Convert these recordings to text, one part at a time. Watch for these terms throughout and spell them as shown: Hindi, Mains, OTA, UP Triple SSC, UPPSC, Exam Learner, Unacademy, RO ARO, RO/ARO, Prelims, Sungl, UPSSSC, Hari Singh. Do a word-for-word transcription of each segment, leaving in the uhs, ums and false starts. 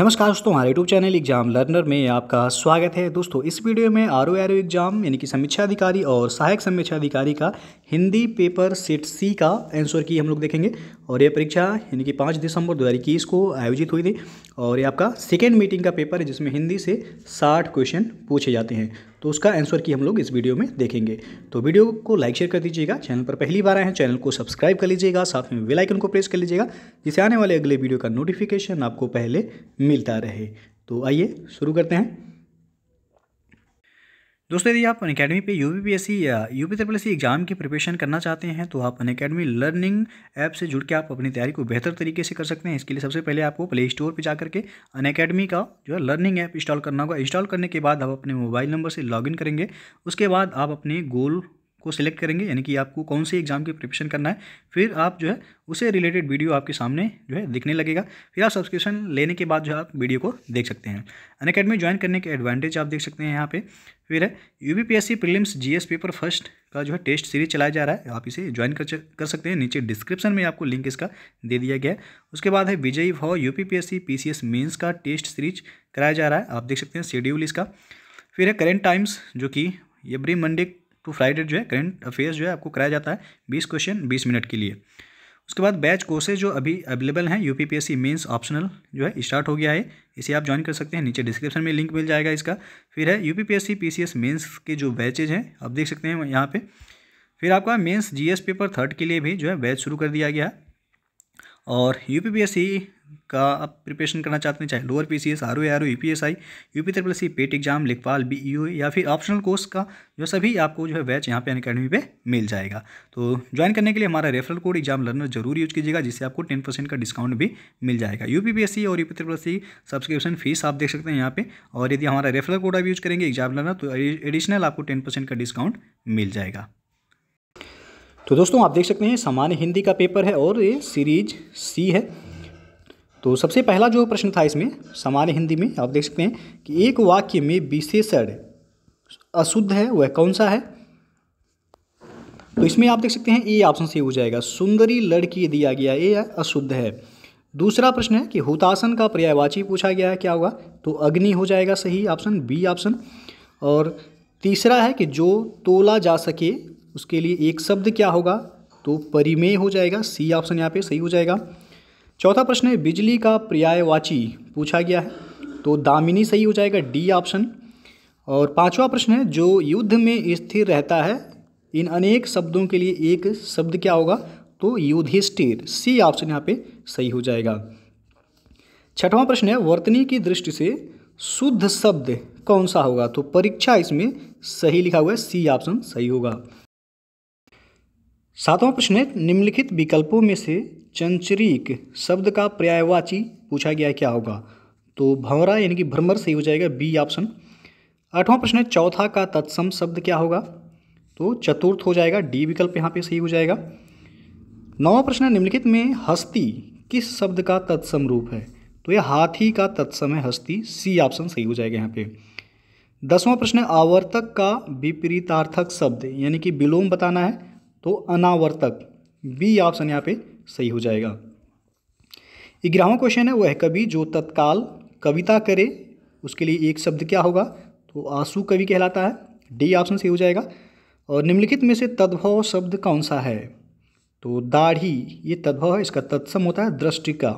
नमस्कार दोस्तों, हमारे यूट्यूब चैनल एग्जाम लर्नर में आपका स्वागत है। दोस्तों इस वीडियो में R O R O exam यानी कि समीक्षा अधिकारी और सहायक समीक्षा अधिकारी का हिंदी पेपर सेट सी का आंसर की हम लोग देखेंगे। और यह परीक्षा यानी कि पाँच दिसंबर दो हज़ार इक्कीस को आयोजित हुई थी और ये आपका सेकेंड मीटिंग का पेपर है जिसमें हिंदी से साठ क्वेश्चन पूछे जाते हैं, तो उसका आंसर की हम लोग इस वीडियो में देखेंगे। तो वीडियो को लाइक शेयर कर दीजिएगा, चैनल पर पहली बार आए हैं चैनल को सब्सक्राइब कर लीजिएगा, साथ में बेल आइकन को प्रेस कर लीजिएगा जिससे आने वाले अगले वीडियो का नोटिफिकेशन आपको पहले मिलता रहे। तो आइए शुरू करते हैं। दोस्तों यदि आप अनअकैडमी पे यूपीपीएससी या यूपी ट्रिपल एसएससी एग्जाम की प्रिपरेशन करना चाहते हैं तो आप अनअकैडमी लर्निंग ऐप से जुड़ के आप अपनी तैयारी को बेहतर तरीके से कर सकते हैं। इसके लिए सबसे पहले आपको प्ले स्टोर पे जाकर के अनअकैडमी का जो है लर्निंग ऐप इंस्टॉल करना होगा। इंस्टॉल करने के बाद आप अपने मोबाइल नंबर से लॉगिन करेंगे। उसके बाद आप अपने गोल को सिलेक्ट करेंगे यानी कि आपको कौन से एग्जाम की प्रिपरेशन करना है। फिर आप जो है उसे रिलेटेड वीडियो आपके सामने जो है दिखने लगेगा। फिर आप सब्सक्रिप्शन लेने के बाद जो है आप वीडियो को देख सकते हैं। अनअकैडमी ज्वाइन करने के एडवांटेज आप देख सकते हैं यहाँ पे। फिर है UPPSC prelims GS paper first का जो है टेस्ट सीरीज चलाया जा रहा है, आप इसे ज्वाइन कर कर सकते हैं। नीचे डिस्क्रिप्शन में आपको लिंक इसका दे दिया गया है। उसके बाद है विजयी भाव यूपीपीएससी पीसीएस मेंस का टेस्ट सीरीज कराया जा रहा है, आप देख सकते हैं शेड्यूल इसका। फिर है करेंट टाइम्स जो कि एवरी मंडे तो फ्राइडे जो है करंट अफेयर्स जो है आपको कराया जाता है बीस क्वेश्चन बीस मिनट के लिए। उसके बाद बैच कोर्सेज जो अभी अवेलेबल हैं यूपीपीएससी मेंस ऑप्शनल जो है स्टार्ट हो गया है, इसे आप ज्वाइन कर सकते हैं। नीचे डिस्क्रिप्शन में लिंक मिल जाएगा इसका। फिर है यूपीपीएससी पीसीएस मेंस के जो बैचेज हैं आप देख सकते हैं यहाँ पे। फिर आपका मेंस जीएस पेपर थर्ड के लिए भी जो है बैच शुरू कर दिया गया। और यूपीपीएससी का आप प्रिपरेशन करना चाहते हैं, चाहे lower PCS, RO RO, UPSI, UP triple SC, PET exam, लेखपाल, बीईओ या फिर ऑप्शनल कोर्स का जो सभी आपको जो है बैच यहाँ पे अनअकैडमी पे मिल जाएगा। तो ज्वाइन करने के लिए हमारा रेफरल कोड एग्जाम लर्नर जरूर यूज कीजिएगा जिससे आपको टेन परसेंट का डिस्काउंट भी मिल जाएगा। यूपीपीएससी और UP triple SC subscription fees आप देख सकते हैं यहाँ पे। और यदि हमारा रेफरल कोड आप यूज करेंगे एग्जाम लर्नर तो एडिशनल आपको टेन परसेंट का डिस्काउंट मिल जाएगा। तो दोस्तों आप देख सकते हैं सामान्य हिंदी का पेपर है और ये सीरीज सी है। तो सबसे पहला जो प्रश्न था इसमें सामान्य हिंदी में आप देख सकते हैं कि एक वाक्य में विशेषण अशुद्ध है वह कौन सा है। तो इसमें आप देख सकते हैं ए ऑप्शन सही हो जाएगा, सुंदरी लड़की दिया गया ए अशुद्ध है। दूसरा प्रश्न है कि हुतासन का पर्यायवाची पूछा गया है क्या होगा, तो अग्नि हो जाएगा सही ऑप्शन बी ऑप्शन। और तीसरा है कि जो तोला जा सके उसके लिए एक शब्द क्या होगा, तो परिमेय हो जाएगा सी ऑप्शन यहाँ पे सही हो जाएगा। चौथा प्रश्न है बिजली का पर्यायवाची पूछा गया है, तो दामिनी सही हो जाएगा डी ऑप्शन। और पांचवा प्रश्न है जो युद्ध में स्थिर रहता है इन अनेक शब्दों के लिए एक शब्द क्या होगा, तो युधिष्ठिर सी ऑप्शन यहाँ पे सही हो जाएगा। छठवां प्रश्न है वर्तनी की दृष्टि से शुद्ध शब्द कौन सा होगा, तो परीक्षा इसमें सही लिखा हुआ है सी ऑप्शन सही होगा। सातवां प्रश्न है निम्नलिखित विकल्पों में से चंचरीक शब्द का पर्यायवाची पूछा गया क्या होगा, तो भंवरा यानी कि भ्रमर सही हो जाएगा बी ऑप्शन। आठवां प्रश्न है चौथा का तत्सम शब्द क्या होगा, तो चतुर्थ हो जाएगा डी विकल्प यहाँ पे सही हो जाएगा। नौवां प्रश्न है निम्नलिखित में हस्ती किस शब्द का तत्सम रूप है, तो यह हाथी का तत्सम है हस्ती सी ऑप्शन सही हो जाएगा यहाँ पे। दसवां प्रश्न है आवर्तक का विपरीतार्थक शब्द यानी कि विलोम बताना है, तो अनावर्तक बी ऑप्शन यहाँ पे सही हो जाएगा। ग्यारहवां क्वेश्चन है वह कवि जो तत्काल कविता करे उसके लिए एक शब्द क्या होगा, तो आंसू कवि कहलाता है डी ऑप्शन सही हो जाएगा। और निम्नलिखित में से तद्भव शब्द कौन सा है, तो दाढ़ी ये तद्भव है, इसका तत्सम होता है दृष्टि का।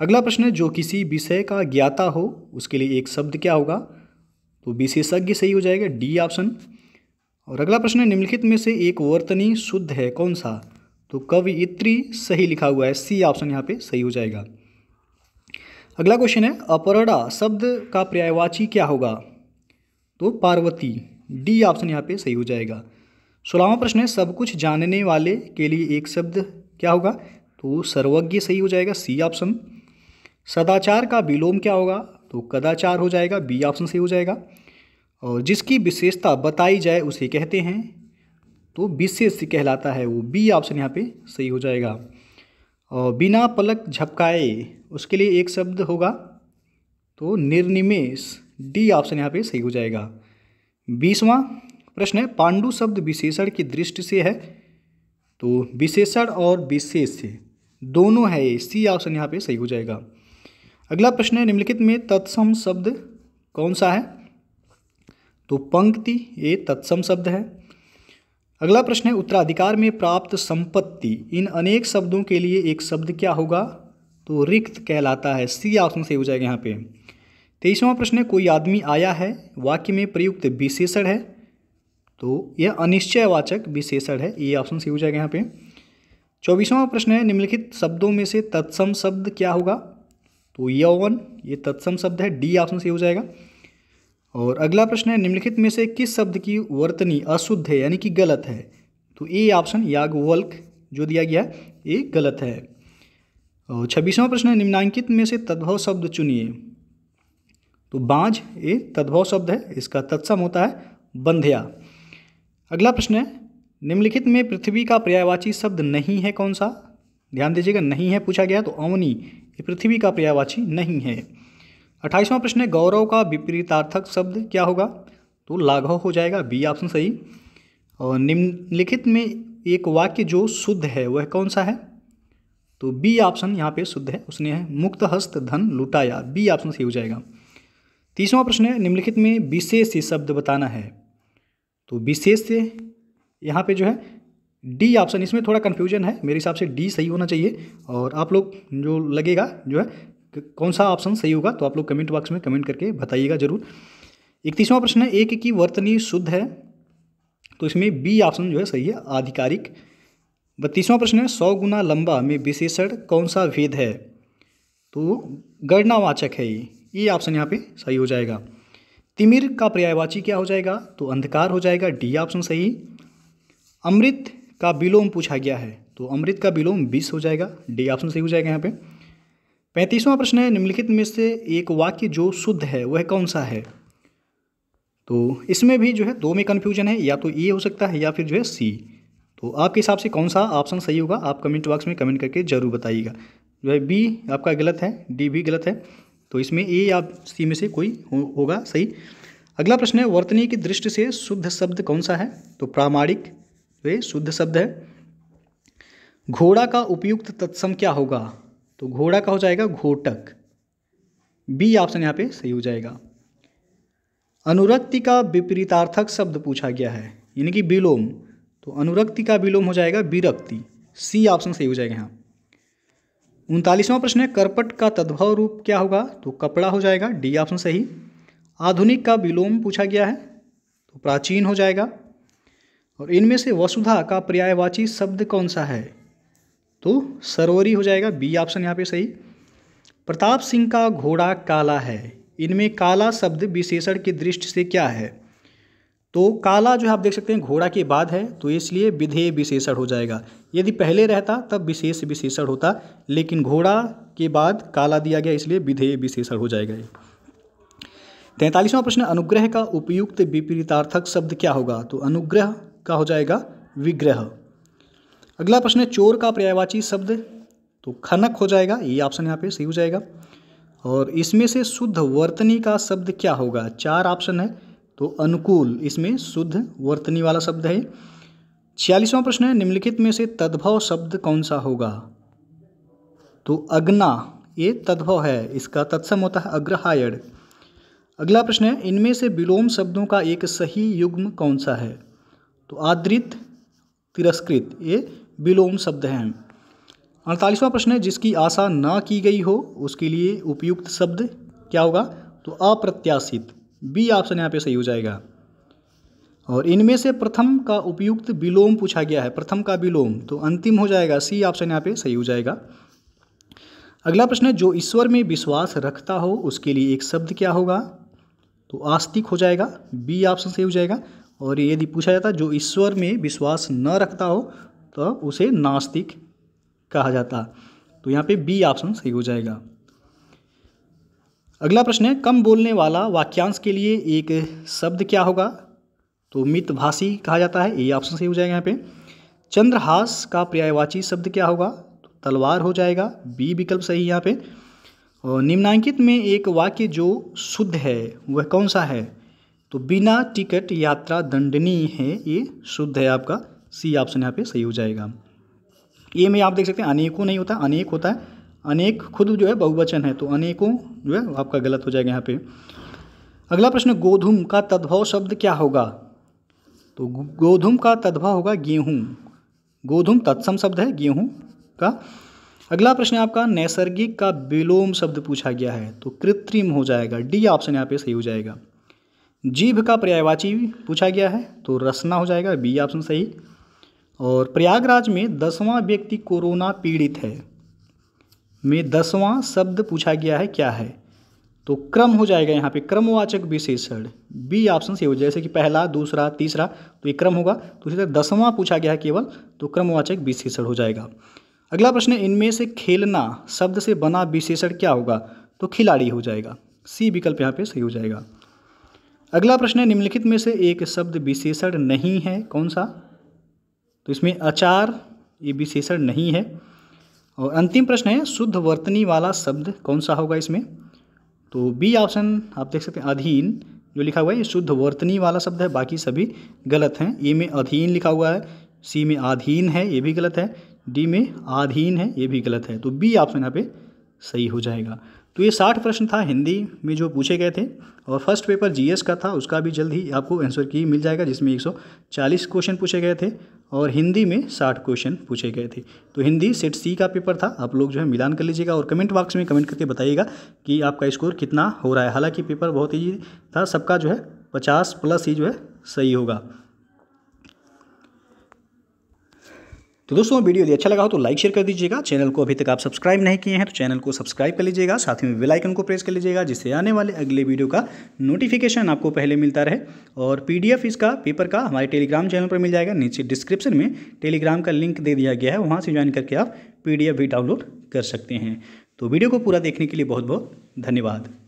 अगला प्रश्न है जो किसी विषय का ज्ञाता हो उसके लिए एक शब्द क्या होगा, तो विशेषज्ञ सही हो जाएगा डी ऑप्शन। और अगला प्रश्न है निम्नलिखित में से एक वर्तनी शुद्ध है कौन सा, तो कवयित्री सही लिखा हुआ है सी ऑप्शन यहाँ पे सही हो जाएगा। अगला क्वेश्चन है अपरड़ा शब्द का पर्यायवाची क्या होगा, तो पार्वती डी ऑप्शन यहाँ पे सही हो जाएगा। सोलहवां प्रश्न है सब कुछ जानने वाले के लिए एक शब्द क्या होगा, तो सर्वज्ञ सही हो जाएगा सी ऑप्शन। सदाचार का विलोम क्या होगा, तो कदाचार हो जाएगा बी ऑप्शन सही हो जाएगा। और जिसकी विशेषता बताई जाए उसे कहते हैं, तो विशेष कहलाता है वो बी ऑप्शन यहाँ पे सही हो जाएगा। और बिना पलक झपकाए उसके लिए एक शब्द होगा, तो निर्निमेष डी ऑप्शन यहाँ पे सही हो जाएगा। बीसवां प्रश्न है पांडु शब्द विशेषण की दृष्टि से है, तो विशेषण और विशेष दोनों है सी ऑप्शन यहाँ पे सही हो जाएगा। अगला प्रश्न है निम्नलिखित में तत्सम शब्द कौन सा है, तो पंक्ति ये तत्सम शब्द है। अगला प्रश्न है उत्तराधिकार में प्राप्त संपत्ति इन अनेक शब्दों के लिए एक शब्द क्या होगा, तो रिक्त कहलाता है। सी ऑप्शन सही हो जाएगा यहाँ पे। तेईसवां प्रश्न है कोई आदमी आया है वाक्य में प्रयुक्त विशेषण है, तो यह अनिश्चयवाचक विशेषण है। ये ऑप्शन सही हो जाएगा यहाँ पे। चौबीसवां प्रश्न है निम्नलिखित शब्दों में से तत्सम शब्द क्या होगा, तो यौवन ये तत्सम शब्द है। डी ऑप्शन सही हो जाएगा। और अगला प्रश्न है निम्नलिखित में से किस शब्द की वर्तनी अशुद्ध है यानी कि गलत है, तो ए ऑप्शन याज्ञवल्क जो दिया गया है ये गलत है। और छब्बीसवां प्रश्न है निम्नांकित में से तद्भव शब्द चुनिए, तो बाँझ ये तद्भव शब्द है, इसका तत्सम होता है बंध्या। अगला प्रश्न है निम्नलिखित में पृथ्वी का पर्यायवाची शब्द नहीं है कौन सा, ध्यान दीजिएगा नहीं है पूछा गया, तो अवनी ये पृथ्वी का पर्यायवाची नहीं है। अट्ठाईसवां प्रश्न है गौरव का विपरीतार्थक शब्द क्या होगा, तो लाघव हो जाएगा। बी ऑप्शन सही। और निम्नलिखित में एक वाक्य जो शुद्ध है वह कौन सा है, तो बी ऑप्शन यहाँ पे शुद्ध है, उसने है मुक्त हस्त धन लुटाया। बी ऑप्शन सही हो जाएगा। तीसवां प्रश्न है निम्नलिखित में विशेष शब्द बताना है, तो विशेष यहाँ पे जो है डी ऑप्शन, इसमें थोड़ा कन्फ्यूजन है, मेरे हिसाब से डी सही होना चाहिए। और आप लोग जो लगेगा जो है कौन सा ऑप्शन सही होगा तो आप लोग कमेंट बॉक्स में कमेंट करके बताइएगा ज़रूर। इकतीसवां प्रश्न है एक की वर्तनी शुद्ध है, तो इसमें बी ऑप्शन जो है सही है, आधिकारिक। बत्तीसवां प्रश्न है सौ गुना लंबा में विशेषण कौन सा भेद है, तो गणनावाचक है ये। ये ऑप्शन यहाँ पर सही हो जाएगा। तिमिर का पर्यायवाची क्या हो जाएगा, तो अंधकार हो जाएगा। डी ऑप्शन सही। अमृत का विलोम पूछा गया है, तो अमृत का विलोम बीस हो जाएगा। डी ऑप्शन सही हो जाएगा यहाँ पे। पैंतीसवां प्रश्न है निम्नलिखित में से एक वाक्य जो शुद्ध है वह कौन सा है, तो इसमें भी जो है दो में कन्फ्यूजन है, या तो ए हो सकता है या फिर जो है सी। तो आपके हिसाब से कौन सा ऑप्शन सही होगा आप कमेंट बॉक्स में कमेंट करके जरूर बताइएगा। जो है बी आपका गलत है, डी भी गलत है, तो इसमें ए या सी में से कोई हो, होगा सही। अगला प्रश्न है वर्तनी की दृष्टि से शुद्ध शब्द कौन सा है, तो प्रामाणिक ये शुद्ध शब्द है। घोड़ा का उपयुक्त तत्सम क्या होगा, तो घोड़ा का हो जाएगा घोटक। बी ऑप्शन यहाँ पे सही हो जाएगा। अनुरक्ति का विपरीतार्थक शब्द पूछा गया है यानी कि विलोम, तो अनुरक्ति का विलोम हो जाएगा विरक्ति। सी ऑप्शन सही हो जाएगा यहाँ। उनतालीसवां प्रश्न है कर्पट का तद्भव रूप क्या होगा, तो कपड़ा हो जाएगा। डी ऑप्शन सही। आधुनिक का विलोम पूछा गया है, तो प्राचीन हो जाएगा। और इनमें से वसुधा का पर्यायवाची शब्द कौन सा है, तो सरोवरी हो जाएगा। बी ऑप्शन यहाँ पे सही। प्रताप सिंह का घोड़ा काला है, इनमें काला शब्द विशेषण की दृष्टि से क्या है, तो काला जो है आप देख सकते हैं घोड़ा के बाद है, तो इसलिए विधेय विशेषण हो जाएगा। यदि पहले रहता तब विशेष विशेषण होता, लेकिन घोड़ा के बाद काला दिया गया इसलिए विधेय विशेषण हो जाएगा। तैंतालीसवां प्रश्न अनुग्रह का उपयुक्त विपरीतार्थक शब्द क्या होगा, तो अनुग्रह का हो जाएगा विग्रह। अगला प्रश्न है चोर का पर्यायवाची शब्द, तो खनक हो जाएगा। ये ऑप्शन यहाँ पे सही हो जाएगा। और इसमें से शुद्ध वर्तनी का शब्द क्या होगा, चार ऑप्शन है, तो अनुकूल इसमें शुद्ध वर्तनी वाला शब्द है। छियालीसवां प्रश्न है निम्नलिखित में से तद्भव शब्द कौन सा होगा, तो अग्ना ये तद्भव है, इसका तत्सम होता है अग्रहायण। अगला प्रश्न है इनमें से विलोम शब्दों का एक सही युग्म कौन सा है, तो आदृत तिरस्कृत ये विलोम शब्द हैं। अड़तालीसवां प्रश्न है जिसकी आशा ना की गई हो उसके लिए उपयुक्त शब्द क्या होगा, तो अप्रत्याशित। बी ऑप्शन यहाँ पे सही हो जाएगा। और इनमें से प्रथम का उपयुक्त विलोम पूछा गया है, प्रथम का विलोम तो अंतिम हो जाएगा। सी ऑप्शन यहाँ पे सही हो जाएगा। अगला प्रश्न है जो ईश्वर में विश्वास रखता हो उसके लिए एक शब्द क्या होगा, तो आस्तिक हो जाएगा। बी ऑप्शन सही हो जाएगा। और यदि पूछा जाता जो ईश्वर में विश्वास न रखता हो तो उसे नास्तिक कहा जाता, तो यहाँ पे बी ऑप्शन सही हो जाएगा। अगला प्रश्न है कम बोलने वाला वाक्यांश के लिए एक शब्द क्या होगा, तो मितभाषी कहा जाता है। ये ऑप्शन सही हो जाएगा यहाँ पे। चंद्रहास का पर्यायवाची शब्द क्या होगा, तो तलवार हो जाएगा। बी विकल्प सही यहाँ पे। और निम्नांकित में एक वाक्य जो शुद्ध है वह कौन सा है, तो बिना टिकट यात्रा दंडनीय है, ये शुद्ध है आपका। सी ऑप्शन यहाँ पे सही हो जाएगा। ये में आप देख सकते हैं अनेकों नहीं होता, अनेक होता है, अनेक खुद जो है बहुवचन है, तो अनेकों जो है आपका गलत हो जाएगा यहाँ पे। अगला प्रश्न, गोधूम का तद्भव शब्द क्या होगा? तो गोधूम का तद्भव होगा गेहूँ। गोधूम तत्सम शब्द है गेहूँ का। अगला प्रश्न आपका नैसर्गिक का विलोम शब्द पूछा गया है, तो कृत्रिम हो जाएगा, डी ऑप्शन यहाँ पे सही हो जाएगा। जीभ का पर्यायवाची पूछा गया है, तो रसना हो जाएगा, बी ऑप्शन सही। और प्रयागराज में दसवां व्यक्ति कोरोना पीड़ित है में दसवां शब्द पूछा गया है क्या है, तो क्रम हो जाएगा यहाँ पे, क्रमवाचक विशेषण, बी ऑप्शन सही हो जाएगा। जैसे कि पहला, दूसरा, तीसरा, तो ये क्रम होगा, तो इसी तरह दसवां पूछा गया है केवल, तो क्रमवाचक विशेषण हो जाएगा। अगला प्रश्न, इनमें से खेलना शब्द से बना विशेषण क्या होगा, तो खिलाड़ी हो जाएगा, सी विकल्प यहाँ पे सही हो जाएगा। अगला प्रश्न, निम्नलिखित में से एक शब्द विशेषण नहीं है, कौन सा? तो इसमें अचार ये विशेषण नहीं है। और अंतिम प्रश्न है, शुद्ध वर्तनी वाला शब्द कौन सा होगा इसमें, तो बी ऑप्शन आप देख सकते हैं, अधीन जो लिखा हुआ है ये शुद्ध वर्तनी वाला शब्द है, बाकी सभी गलत हैं। ए में अधीन लिखा हुआ है, सी में आधीन है ये भी गलत है, डी में आधीन है ये भी गलत है, तो बी ऑप्शन यहाँ पे सही हो जाएगा। तो ये साठ प्रश्न था हिंदी में जो पूछे गए थे, और फर्स्ट पेपर जीएस का था, उसका भी जल्द ही आपको आंसर की मिल जाएगा, जिसमें एक सौ चालीस क्वेश्चन पूछे गए थे और हिंदी में साठ क्वेश्चन पूछे गए थे। तो हिंदी सेट सी का पेपर था, आप लोग जो है मिलान कर लीजिएगा और कमेंट बॉक्स में कमेंट करके बताइएगा कि आपका स्कोर कितना हो रहा है। हालाँकि पेपर बहुत ईजी था, सबका जो है पचास प्लस ही जो है सही होगा। तो दोस्तों वीडियो यदि अच्छा लगा हो तो लाइक शेयर कर दीजिएगा, चैनल को अभी तक आप सब्सक्राइब नहीं किए हैं तो चैनल को सब्सक्राइब कर लीजिएगा, साथ ही में बेल आइकन को प्रेस कर लीजिएगा, जिससे आने वाले अगले वीडियो का नोटिफिकेशन आपको पहले मिलता रहे। और पीडीएफ इसका पेपर का हमारे टेलीग्राम चैनल पर मिल जाएगा, नीचे डिस्क्रिप्शन में टेलीग्राम का लिंक दे दिया गया है, वहाँ से ज्वाइन करके आप पीडीएफ भी डाउनलोड कर सकते हैं। तो वीडियो को पूरा देखने के लिए बहुत बहुत धन्यवाद।